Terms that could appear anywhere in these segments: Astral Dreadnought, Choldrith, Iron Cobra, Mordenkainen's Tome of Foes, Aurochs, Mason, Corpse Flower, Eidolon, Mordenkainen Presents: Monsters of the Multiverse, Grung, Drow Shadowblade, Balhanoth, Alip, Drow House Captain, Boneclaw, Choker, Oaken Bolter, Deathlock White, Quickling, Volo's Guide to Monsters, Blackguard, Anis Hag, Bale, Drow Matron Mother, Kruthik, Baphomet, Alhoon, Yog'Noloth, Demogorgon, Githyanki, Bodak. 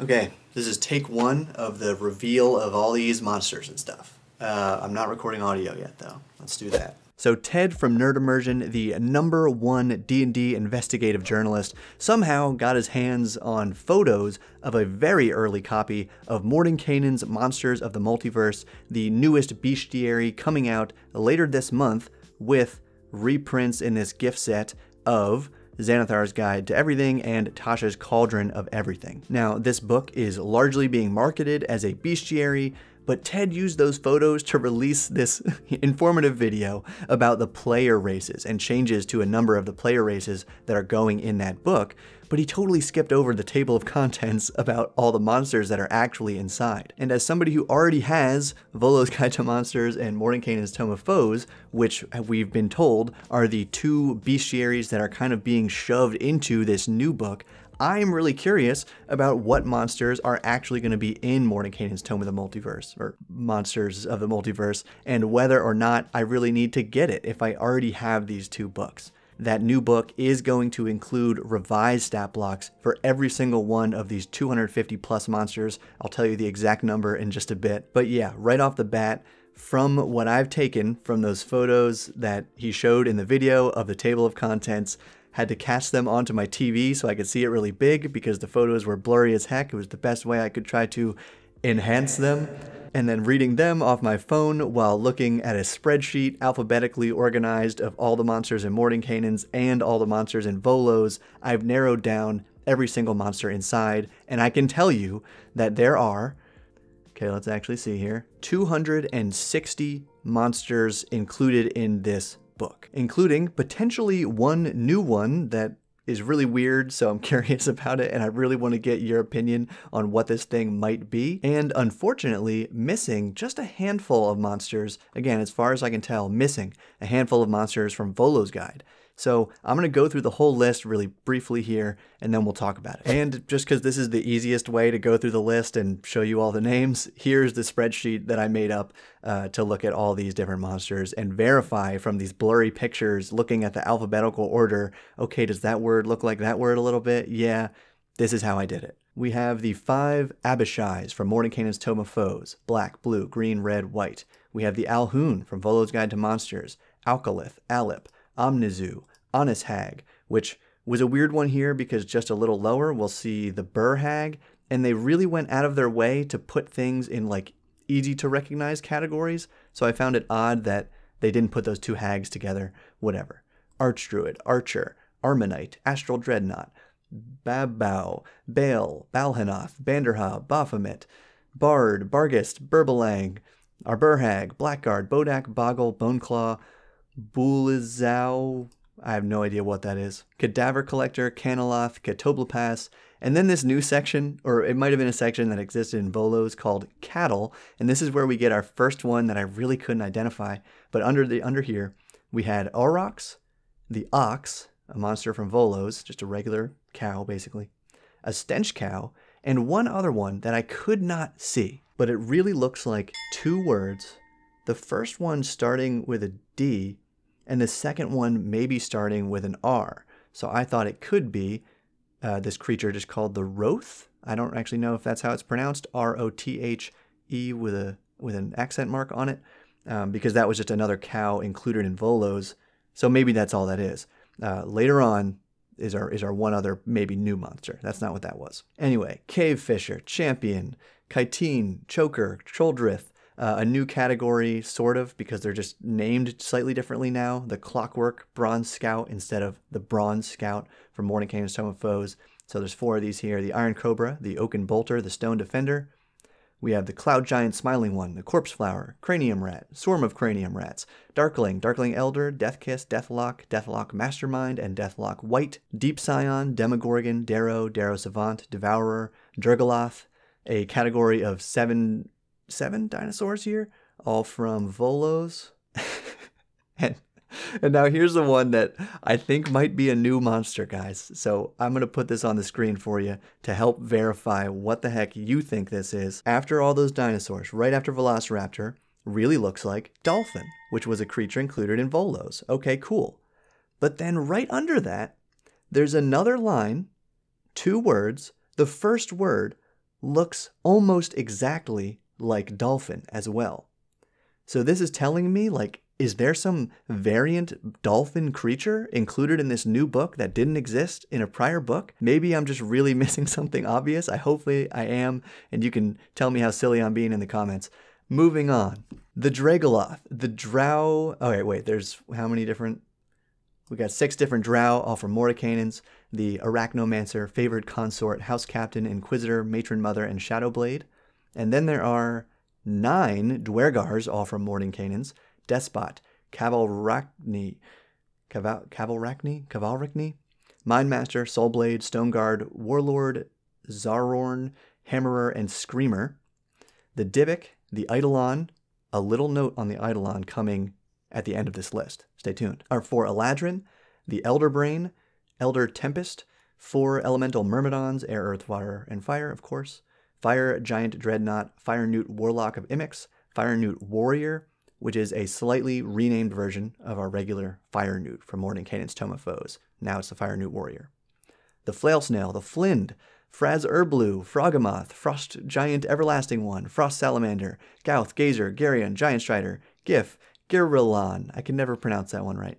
Okay, this is take one of the reveal of all these monsters and stuff. I'm not recording audio yet though. Let's do that. So Ted from Nerd Immersion, the #1 D&D investigative journalist, somehow got his hands on photos of a very early copy of Mordenkainen's Monsters of the Multiverse, the newest bestiary coming out later this month with reprints in this gift set of Xanathar's Guide to Everything and Tasha's Cauldron of Everything. Now, this book is largely being marketed as a bestiary, but Ted used those photos to release this informative video about the player races and changes to a number of the player races that are going in that book, but he totally skipped over the table of contents about all the monsters that are actually inside. And as somebody who already has Volo's Guide to Monsters and Mordenkainen's Tome of Foes, which we've been told are the two bestiaries that are kind of being shoved into this new book, I'm really curious about what monsters are actually going to be in Mordenkainen's Tome of the Multiverse, or Monsters of the Multiverse, and whether or not I really need to get it if I already have these two books. That new book is going to include revised stat blocks for every single one of these 250 plus monsters. I'll tell you the exact number in just a bit. But yeah, right off the bat, from what I've taken from those photos that he showed in the video of the table of contents, had to cast them onto my TV so I could see it really big because the photos were blurry as heck. It was the best way I could try to enhance them. And then reading them off my phone while looking at a spreadsheet alphabetically organized of all the monsters in Mordenkainen's and all the monsters in Volo's, I've narrowed down every single monster inside. And I can tell you that there are, okay, let's actually see here, 260 monsters included in this book, including potentially one new one that is really weird, so I'm curious about it and I really want to get your opinion on what this thing might be. And unfortunately, missing just a handful of monsters, again, as far as I can tell, missing a handful of monsters from Volo's Guide. So I'm going to go through the whole list really briefly here, and then we'll talk about it. And just because this is the easiest way to go through the list and show you all the names, here's the spreadsheet that I made up to look at all these different monsters and verify from these blurry pictures, looking at the alphabetical order, okay, does that word look like that word a little bit? Yeah, this is how I did it. We have the 5 Abishais from Mordenkainen's Tome of Foes, black, blue, green, red, white. We have the Alhoon from Volo's Guide to Monsters, Alkalith, Alip, Omnizu, Anis Hag, which was a weird one here because just a little lower we'll see the Bur hag, and they really went out of their way to put things in like easy to recognize categories, so I found it odd that they didn't put those two hags together, whatever. Archdruid, Archer, Armonite, Astral Dreadnought, Babau, Bale, Balhanoth, Banderha, Baphomet, Bard, Bargist, Burbalang, Arburr hag, Blackguard, Bodak, Boggle, Boneclaw, Bulezau, I have no idea what that is, Cadaver Collector, Caneloth, Catoplapas, and then this new section, or it might have been a section that existed in Volo's called Cattle, and this is where we get our first one that I really couldn't identify, but under here, we had Aurochs, the Ox, a monster from Volo's, just a regular cow basically, a Stench Cow, and one other one that I could not see, but it really looks like two words, the first one starting with a D, and the second one maybe starting with an R. So I thought it could be this creature just called the Roth. I don't actually know if that's how it's pronounced, R-O-T-H-E with an accent mark on it, because that was just another cow included in Volo's. So maybe that's all that is. Later on is our one other maybe new monster. That's not what that was. Anyway, Cave Fisher, Champion, Chitin, Choker, Choldrith, a new category, sort of, because they're just named slightly differently now. The Clockwork Bronze Scout instead of the Bronze Scout from Mordenkainen's Tome of Foes. So there's 4 of these here. The Iron Cobra, the Oaken Bolter, the Stone Defender. We have the Cloud Giant Smiling One, the Corpse Flower, Cranium Rat, Swarm of Cranium Rats, Darkling, Darkling Elder, Death Kiss, Deathlock, Deathlock Mastermind, and Deathlock White. Deep Scion, Demogorgon, Darrow, Darrow Savant, Devourer, Durgaloth, a category of 7 dinosaurs here, all from Volo's. and now here's the one that I think might be a new monster, guys. So I'm going to put this on the screen for you to help verify what the heck you think this is. After all those dinosaurs, right after Velociraptor, really looks like Dolphin, which was a creature included in Volo's. Okay, cool. But then right under that, there's another line, 2 words, the first word looks almost exactly like dolphin as well. So this is telling me, like, is there some variant dolphin creature included in this new book that didn't exist in a prior book? Maybe I'm just really missing something obvious. Hopefully I am, and you can tell me how silly I'm being in the comments. Moving on. The Dragaloth, the Drow... Oh, wait, there's how many different... We got 6 different Drow, all from Mordenkainen's. The Arachnomancer, Favored Consort, House Captain, Inquisitor, Matron Mother, and Shadowblade. And then there are 9 Dwergars, all from Mordenkainen's. Despot, Cavalrachni, Mindmaster, Soulblade, Stoneguard, Warlord, Zarorn, Hammerer, and Screamer. The Dybbuk, the Eidolon. A little note on the Eidolon coming at the end of this list. Stay tuned. Are for Eladrin, the Elderbrain, Elder Tempest, 4 Elemental Myrmidons, Air, Earth, Water, and Fire, of course. Fire Giant Dreadnought, Fire Newt Warlock of Immix, Fire Newt Warrior, which is a slightly renamed version of our regular Fire Newt from Mordenkainen's Tome of Foes. Now it's the Fire Newt Warrior. The Flail Snail, the Flind, Fraz Urblu, Frogamoth, Frost Giant Everlasting One, Frost Salamander, Gouth, Gazer, Geryon, Giant Strider, Gif, Girilon. I can never pronounce that one right.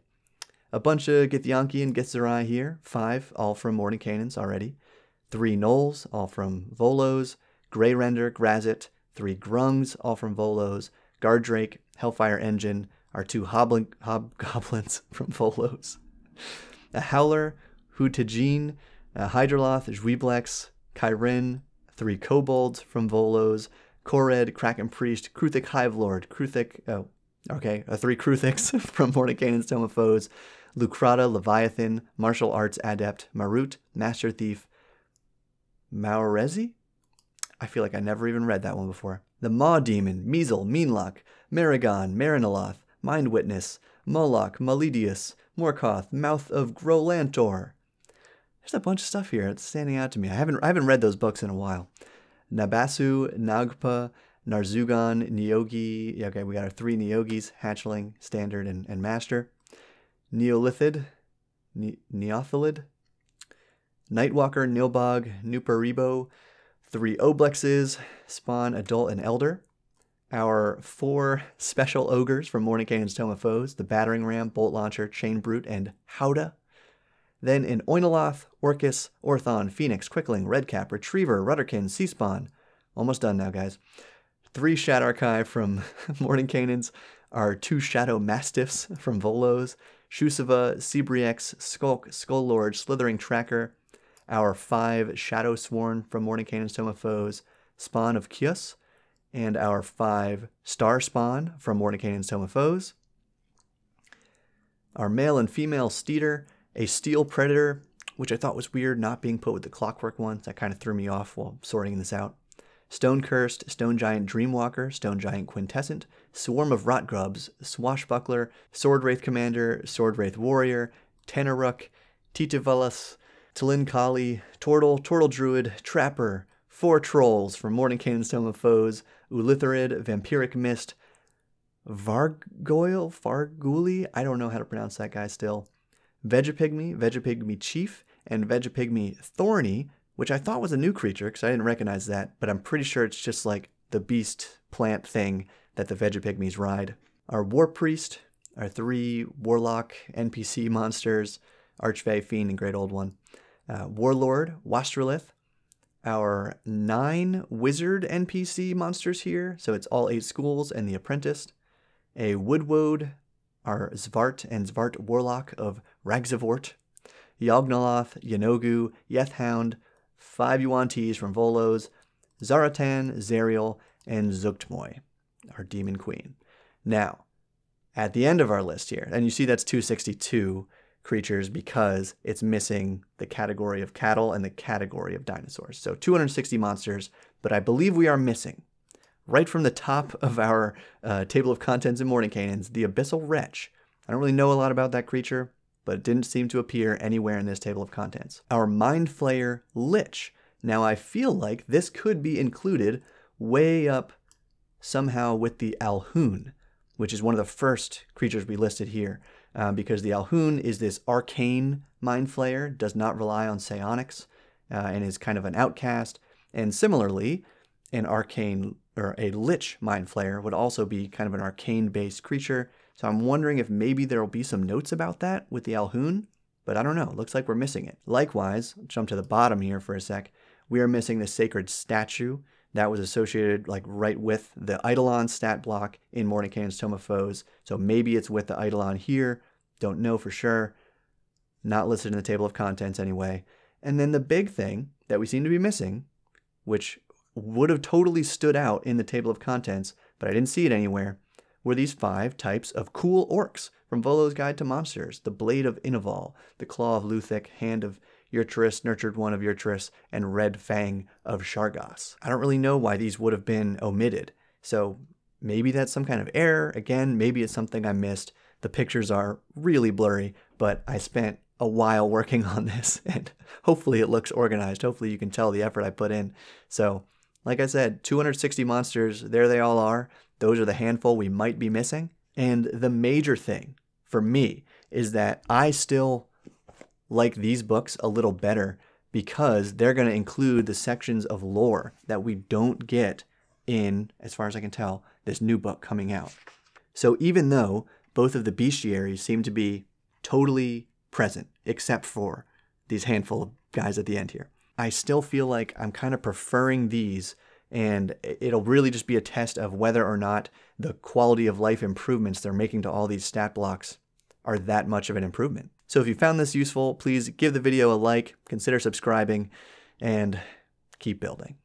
A bunch of Githyanki and Githzerai here. 5, all from Mordenkainen's already. 3 Gnolls, all from Volo's. Greyrender, Grazit, 3 Grungs, all from Volo's. Guardrake, Hellfire Engine, are 2 hobgoblins from Volo's. A Howler, Hutagine, Hydraloth, Zhuiblex, Kyrin, 3 Kobolds from Volo's. Kored, Kraken Priest, Kruthic Hivelord, three Kruthics from Mordenkainen's Tome of Foes. Lucrata, Leviathan, Martial Arts Adept, Marut, Master Thief, Maorezi? I feel like I never even read that one before. The Maw Demon, Measle, Meanlock, Maragon, Marinoloth, Mind Witness, Moloch, Malidius, Morkoth, Mouth of Grolantor. There's a bunch of stuff here that's standing out to me. I haven't read those books in a while. Nabasu, Nagpa, Narzugon, Neogi. Okay, we got our 3 Neogis, Hatchling, Standard, and Master. Neolithid, Neotholid, Nightwalker, Nilbog, Nuparibo, 3 Oblexes, Spawn, Adult, and Elder. Our 4 special ogres from Mordenkainen's Tome of Foes, the Battering Ram, Bolt Launcher, Chain Brute, and Howdah. Then in Oinoloth, Orcus, Orthon, Phoenix, Quickling, Redcap, Retriever, Rudderkin, Seaspawn. Almost done now, guys. 3 Shadarkai from Mordenkainen's, our 2 Shadow Mastiffs from Volo's, Shusava, Sebriex, Skulk, Skull Lord, Slithering Tracker, our 5 Shadow Sworn from Mordenkainen's Tome of Foes, Spawn of Kyus, and our 5 Star Spawn from Mordenkainen's Tome of Foes. Our male and female Steeder, a Steel Predator, which I thought was weird not being put with the Clockwork ones. That kind of threw me off while sorting this out. Stone Cursed, Stone Giant Dreamwalker, Stone Giant Quintessent, Swarm of Rot Grubs, Swashbuckler, Sword Wraith Commander, Sword Wraith Warrior, Tanaruk, Titivalus, T'lin Kali, Tortle, Tortle Druid, Trapper, 4 Trolls from Mordenkainen's Tome of Foes, Ulitharid, Vampiric Mist, Vargoyle, Farguli, I don't know how to pronounce that guy still, Vegapygmy, Vegapygmy Chief, and Vegapygmy Thorny, which I thought was a new creature because I didn't recognize that, but I'm pretty sure it's just like the beast plant thing that the Vegapygmies ride. Our War Priest, our 3 Warlock NPC monsters, Archfey, Fiend, and Great Old One. Warlord, Wastrelith, our 9 Wizard NPC monsters here, so it's all 8 schools and the Apprentice. A Woodwode, our Zvart and Zvart Warlock of Ragzavort, Yog'Noloth, Yanogu, Yethhound, 5 Yuan-Tis from Volo's, Zaratan, Zerial, and Zuktmoy, our Demon Queen. Now, at the end of our list here, and you see that's 262, creatures because it's missing the category of cattle and the category of dinosaurs. So 260 monsters, but I believe we are missing, right from the top of our table of contents in Mordenkainen's, the Abyssal Wretch. I don't really know a lot about that creature, but it didn't seem to appear anywhere in this table of contents. Our Mind Flayer Lich. Now I feel like this could be included way up somehow with the Alhoon, which is one of the first creatures we listed here. Because the Alhoon is this arcane mind flayer, does not rely on psionics, and is kind of an outcast, And similarly, an arcane or a lich mind flayer would also be kind of an arcane based creature. So I'm wondering if maybe there will be some notes about that with the Alhoon, but I don't know. Looks like we're missing it. Likewise, jump to the bottom here for a sec. We are missing the sacred statue that was associated like right with the Eidolon stat block in Mordenkainen's Tome of Foes. So maybe it's with the Eidolon here. Don't know for sure. Not listed in the table of contents anyway. And then the big thing that we seem to be missing, which would have totally stood out in the table of contents, but I didn't see it anywhere, were these 5 types of cool orcs from Volo's Guide to Monsters. The Blade of Innival, the Claw of Luthic, Hand of Eurytus, Nurtured One of Eurytus, and Red Fang of Shargos. I don't really know why these would have been omitted, so maybe that's some kind of error. Again, maybe it's something I missed. The pictures are really blurry, but I spent a while working on this, and hopefully it looks organized. Hopefully you can tell the effort I put in. So, like I said, 260 monsters, there they all are. Those are the handful we might be missing. And the major thing for me is that I still like these books a little better because they're going to include the sections of lore that we don't get in, as far as I can tell, this new book coming out. So even though both of the bestiaries seem to be totally present, except for these handful of guys at the end here, I still feel like I'm kind of preferring these, and it'll really just be a test of whether or not the quality of life improvements they're making to all these stat blocks are that much of an improvement. So if you found this useful, please give the video a like, consider subscribing, and keep building.